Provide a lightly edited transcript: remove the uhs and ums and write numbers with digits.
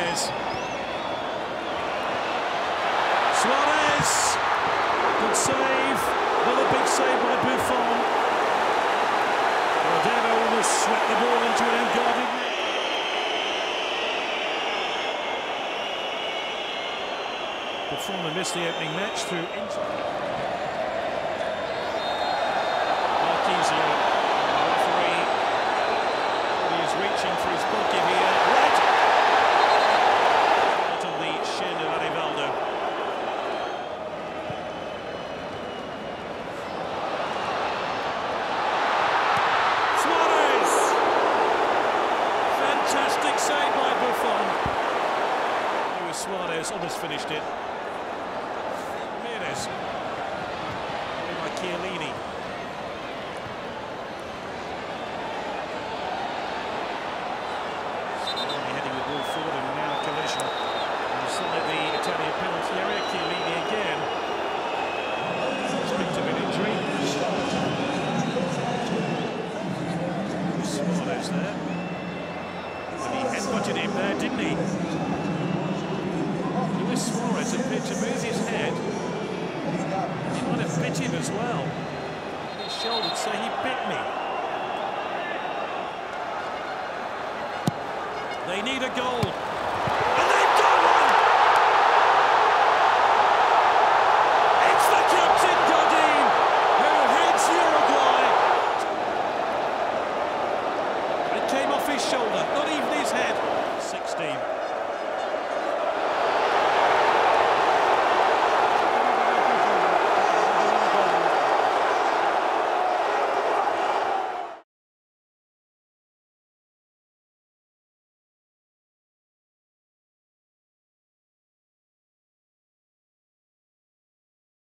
years. Suárez, good save, another big save by Buffon. Rodano almost swept the ball into an unguarded net. Buffon had missed the opening match through injury. Reaching for his bookie here, red! Out on the shin of Arivaldo. Suárez! Fantastic save by Buffon. Luis Suárez almost finished it. Suárez. By Chiellini. Luis Suárez appeared to move his head. He might have bit him as well. His shoulder, so he bit me. They need a goal.